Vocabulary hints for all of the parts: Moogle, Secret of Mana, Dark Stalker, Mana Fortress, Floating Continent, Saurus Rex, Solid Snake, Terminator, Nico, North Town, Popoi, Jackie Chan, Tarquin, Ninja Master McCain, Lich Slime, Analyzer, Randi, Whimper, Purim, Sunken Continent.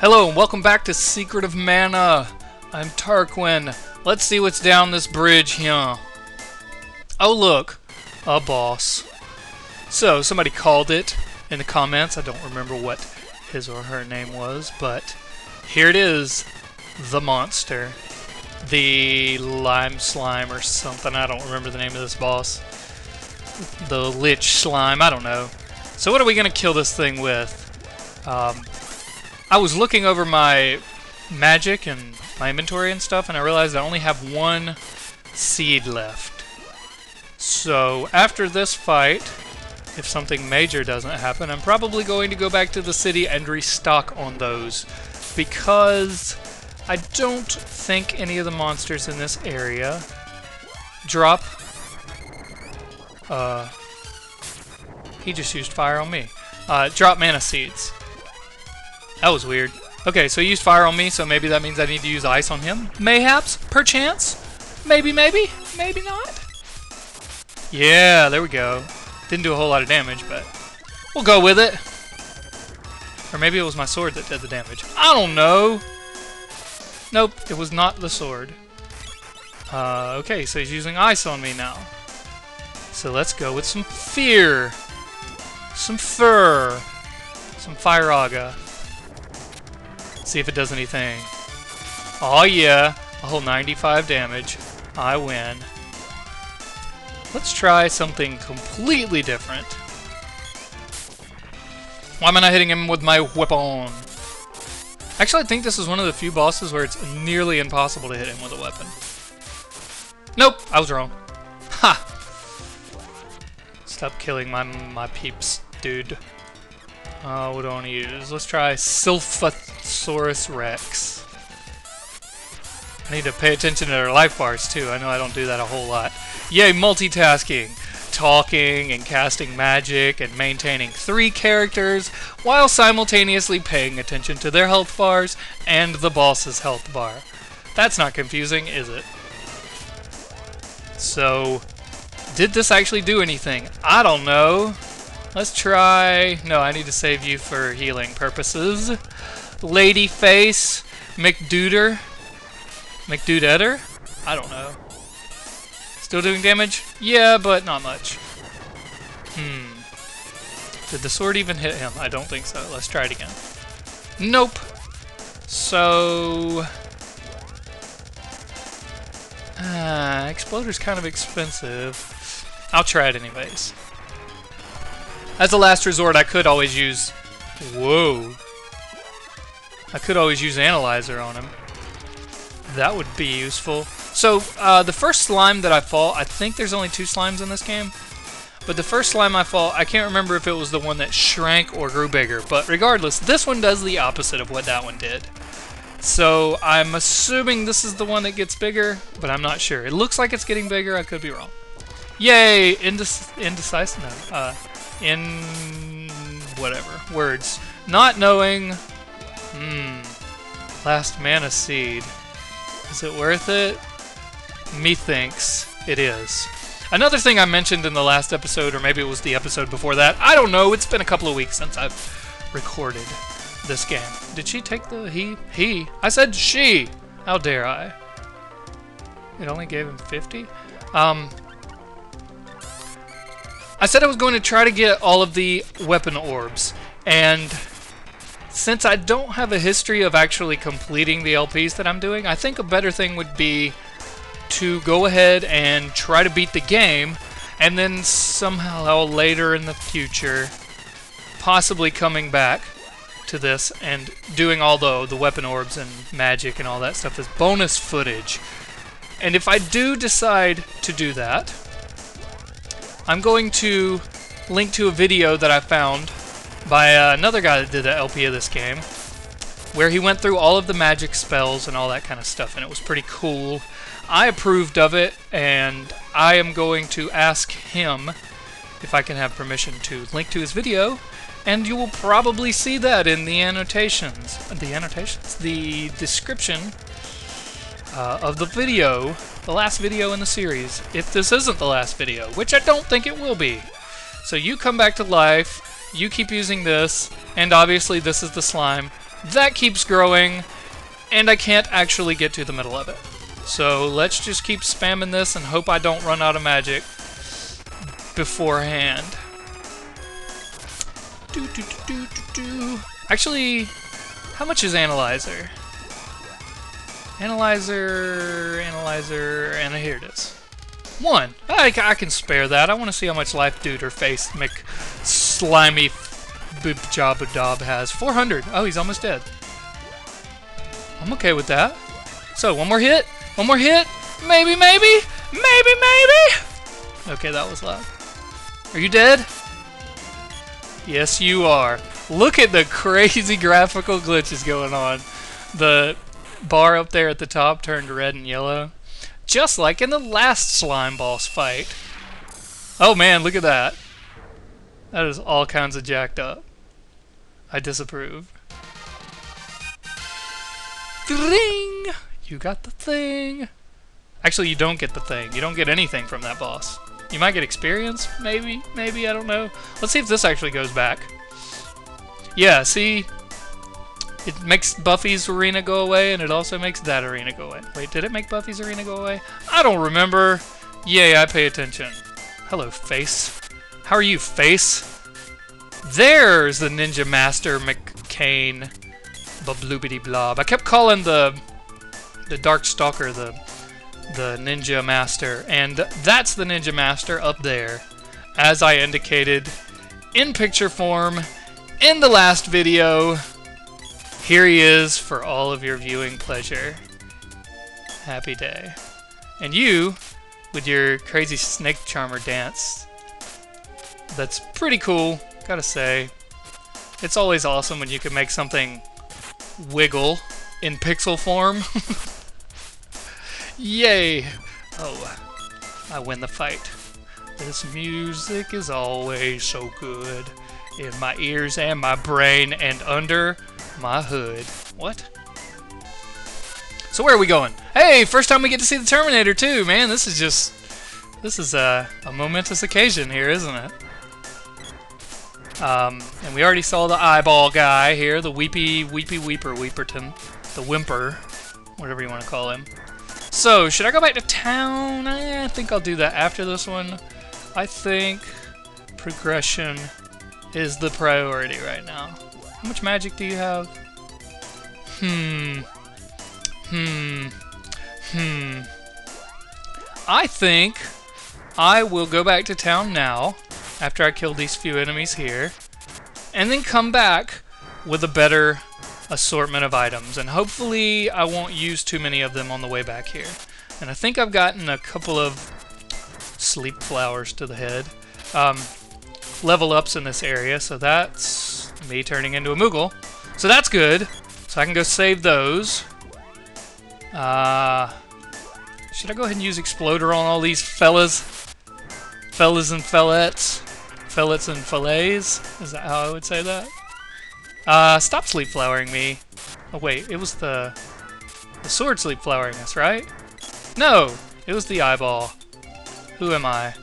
Hello and welcome back to Secret of Mana. I'm Tarquin. Let's see what's down this bridge here. Oh look, a boss. So somebody called it in the comments. I don't remember what his or her name was, but here it is. The monster. The lime slime or something. I don't remember the name of this boss. The Lich Slime. I don't know. So what are we going to kill this thing with? I was looking over my magic and my inventory and stuff, and I realized I only have one seed left. So after this fight, if something major doesn't happen, I'm probably going to go back to the city and restock on those, because I don't think any of the monsters in this area drop. He just used fire on me. Drop mana seeds. That was weird. Okay, so he used fire on me, so maybe that means I need to use ice on him? Mayhaps? Perchance? Maybe? Maybe not? Yeah, there we go. Didn't do a whole lot of damage, but we'll go with it. Or maybe it was my sword that did the damage. I don't know! Nope, it was not the sword. Okay, so he's using ice on me now. So let's go with some fear. Some fur. Some fire aga. See if it does anything. Oh yeah, a whole 95 damage. I win. Let's try something completely different. Why am I not hitting him with my weapon? Actually, I think this is one of the few bosses where it's nearly impossible to hit him with a weapon. Nope, I was wrong. Ha! Stop killing my peeps, dude. What do I want to use? Let's try Saurus Rex. I need to pay attention to their life bars too. I know I don't do that a whole lot. Yay, multitasking! Talking and casting magic and maintaining three characters while simultaneously paying attention to their health bars and the boss's health bar. That's not confusing, is it? So, did this actually do anything? I don't know. Let's try... No, I need to save you for healing purposes. Ladyface McDuder. McDudetter? I don't know. Still doing damage? Yeah, but not much. Did the sword even hit him? I don't think so. Let's try it again. Nope. So... Exploder's kind of expensive. I'll try it anyways. As a last resort, I could always use... Whoa. I could always use Analyzer on him. That would be useful. So, the first slime that I fought... I think there's only two slimes in this game. But the first slime I fought, I can't remember if it was the one that shrank or grew bigger. But regardless, this one does the opposite of what that one did. So, I'm assuming this is the one that gets bigger, but I'm not sure. It looks like it's getting bigger. I could be wrong. Yay! Indecisive? No. In whatever words, not knowing. Last mana seed. Is it worth it? Methinks it is. Another thing I mentioned in the last episode, or maybe it was the episode before that. I don't know. It's been a couple of weeks since I've recorded this game. Did she take the he? I said she. How dare I? It only gave him 50. I said I was going to try to get all of the weapon orbs, and since I don't have a history of actually completing the LPs that I'm doing, I think a better thing would be to go ahead and try to beat the game, and then somehow later in the future, possibly coming back to this and doing all the weapon orbs and magic and all that stuff as bonus footage. And if I do decide to do that, I'm going to link to a video that I found by another guy that did the LP of this game, where he went through all of the magic spells and all that kind of stuff, and it was pretty cool. I approved of it, and I am going to ask him if I can have permission to link to his video, and you will probably see that in the annotations. The description of the video. The last video in the series, if this isn't the last video, which I don't think it will be. So you come back to life, you keep using this, and obviously this is the slime That keeps growing, and I can't actually get to the middle of it. So let's just keep spamming this and hope I don't run out of magic beforehand. Actually, how much is Analyzer? Analyzer, and here it is. 1. I can spare that. I want to see how much life Dude or Face Mick Slimy Jabba-Dob has. 400. Oh, he's almost dead. I'm okay with that. So, one more hit. One more hit. Maybe. Okay, that was loud. Are you dead? Yes, you are. Look at the crazy graphical glitches going on. The bar up there at the top turned red and yellow. Just like in the last slime boss fight. Oh man, look at that. That is all kinds of jacked up. I disapprove. Ding! You got the thing. Actually, you don't get the thing. You don't get anything from that boss. You might get experience, maybe, I don't know. Let's see if this actually goes back. Yeah, see? It makes Buffy's arena go away, and it also makes that arena go away. Wait, did it make Buffy's arena go away? I don't remember. Yay, I pay attention. Hello, Face. How are you, Face? There's the Ninja Master McCain. Bloobity blob. I kept calling the Dark Stalker the Ninja Master, and that's the Ninja Master up there, as I indicated in picture form in the last video. Here he is for all of your viewing pleasure. Happy day. And you, with your crazy snake charmer dance, that's pretty cool, gotta say. It's always awesome when you can make something wiggle in pixel form. Yay! Oh, I win the fight. This music is always so good. In my ears and my brain and under my hood. What? So where are we going? Hey, first time we get to see the Terminator too, man. This is just... this is a momentous occasion here, isn't it? And we already saw the eyeball guy here. The Weeperton. The Whimper. Whatever you want to call him. So, should I go back to town? I think I'll do that after this one. I think progression is the priority right now. How much magic do you have? I think I will go back to town now, after I kill these few enemies here, and then come back with a better assortment of items. And hopefully I won't use too many of them on the way back here. And I think I've gotten a couple of sleep flowers to the head. Level ups in this area, so that's... me turning into a Moogle. So that's good. So I can go save those. Should I go ahead and use Exploder on all these fellas? Fellas and fellettes? Fellets and fillets? Is that how I would say that? Stop sleep flowering me. Oh wait, it was the sword sleep flowering us, right? No! It was the eyeball. Who am I?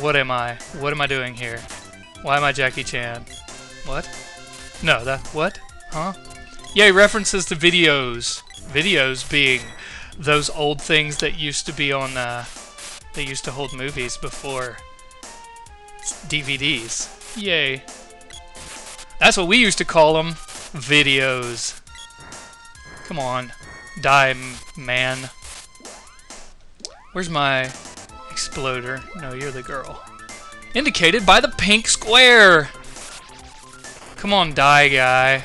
What am I? What am I doing here? Why am I Jackie Chan? What? No, that... what? Huh? Yay, references to videos. Videos being those old things that used to be on, that used to hold movies before DVDs. Yay. That's what we used to call them. Videos. Come on. Die, man. Where's my exploder? No, you're the girl. Indicated by the pink square! Come on, die guy.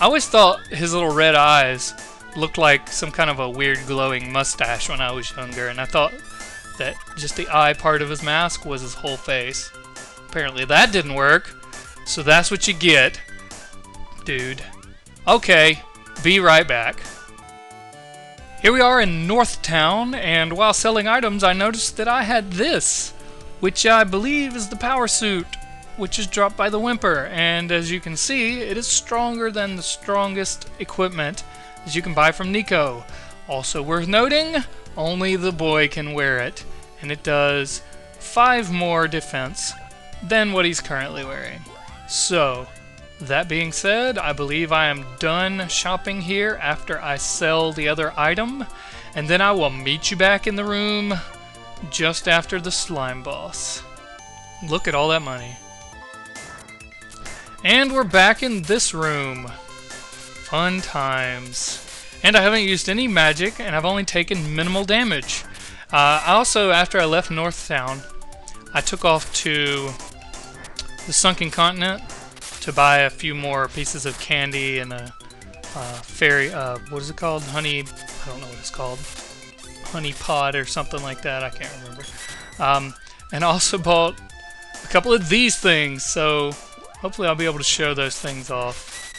I always thought his little red eyes looked like some kind of a weird glowing mustache when I was younger, and I thought that just the eye part of his mask was his whole face. Apparently that didn't work, so that's what you get, dude. Okay, be right back. Here we are in North Town, and while selling items, I noticed that I had this, which I believe is the power suit, which is dropped by the Whimper, and as you can see, it is stronger than the strongest equipment as you can buy from Nico. Also worth noting, only the boy can wear it, and it does 5 more defense than what he's currently wearing. So, That being said, I believe I am done shopping here after I sell the other item, and then I will meet you back in the room just after the slime boss. Look at all that money. And we're back in this room. Fun times. And I haven't used any magic, and I've only taken minimal damage. I also, after I left North Town, I took off to the Sunken Continent to buy a few more pieces of candy and a fairy, what is it called? Honey, I don't know what it's called. Honey pod or something like that, I can't remember. And I also bought a couple of these things, so hopefully I'll be able to show those things off.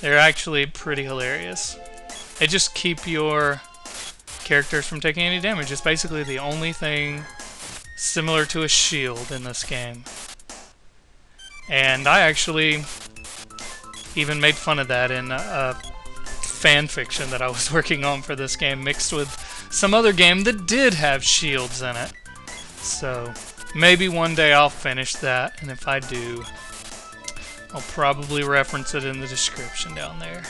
They're actually pretty hilarious. They just keep your characters from taking any damage. It's basically the only thing similar to a shield in this game. And I actually even made fun of that in a fan fiction that I was working on for this game, mixed with some other game that did have shields in it. So maybe one day I'll finish that, and if I do, I'll probably reference it in the description down there,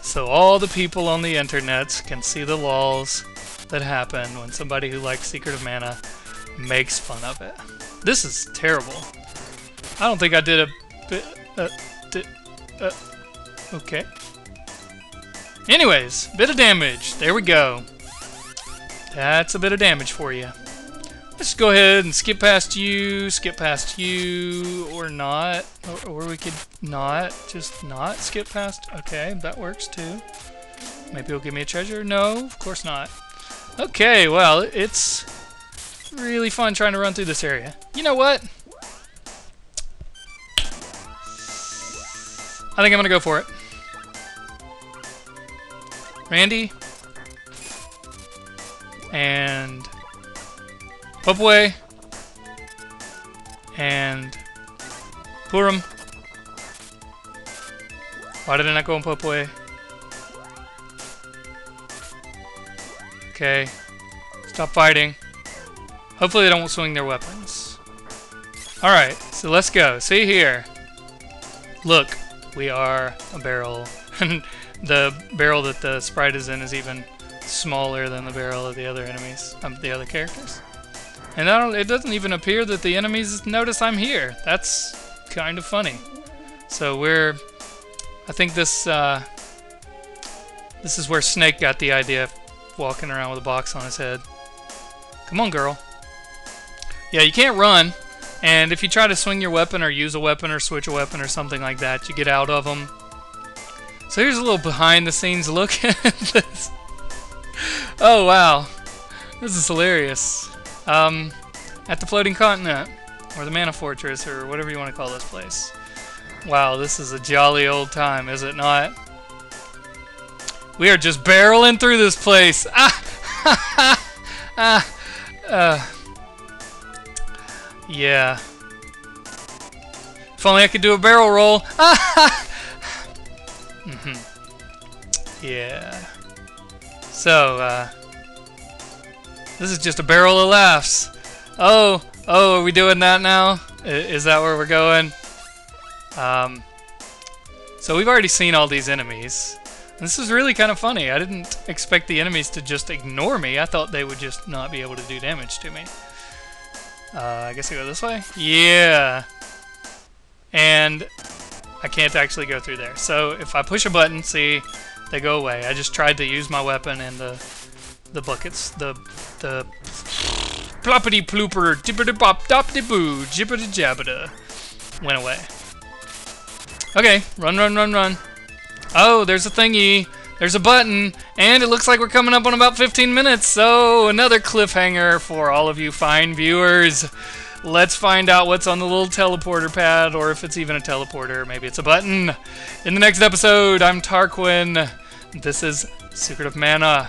so all the people on the internet can see the lulls that happen when somebody who likes Secret of Mana makes fun of it. This is terrible. I don't think I did a bit... okay. Anyways, bit of damage. There we go. That's a bit of damage for you. Let's go ahead and skip past you, or not. Or we could not, just not skip past. Okay, that works too. Maybe it'll give me a treasure. No, of course not. Okay, well, it's really fun trying to run through this area. You know what? I think I'm gonna go for it. Randi. And Popoi and Purim. Why didn't I go on Popoi? Okay. Stop fighting. Hopefully they don't swing their weapons. Alright, so let's go. See here. Look, we are a barrel. And the barrel that the sprite is in is even smaller than the barrel of the other enemies, the other characters. And it doesn't even appear that the enemies notice I'm here. That's kind of funny. So we're... I think this, this is where Snake got the idea of walking around with a box on his head. Come on, girl. Yeah, you can't run. And if you try to swing your weapon or use a weapon or switch a weapon or something like that, you get out of them. So here's a little behind-the-scenes look at this. Oh, wow. This is hilarious. At the Floating Continent, or the Mana Fortress, or whatever you want to call this place. Wow, this is a jolly old time, is it not? We are just barreling through this place! Yeah. If only I could do a barrel roll! Yeah. So, this is just a barrel of laughs. Oh, are we doing that now? Is that where we're going? So we've already seen all these enemies. This is really kind of funny. I didn't expect the enemies to just ignore me. I thought they would just not be able to do damage to me. I guess I go this way? Yeah. And I can't actually go through there. So if I push a button, see, they go away. I just tried to use my weapon and the buckets, the ploppity plooper, dippity pop, dop de boo, jibbity jabbida went away. Okay, run. Oh, there's a thingy, there's a button, and it looks like we're coming up on about 15 minutes, so another cliffhanger for all of you fine viewers. Let's find out what's on the little teleporter pad, or if it's even a teleporter, maybe it's a button. In the next episode, I'm Tarquin. This is Secret of Mana.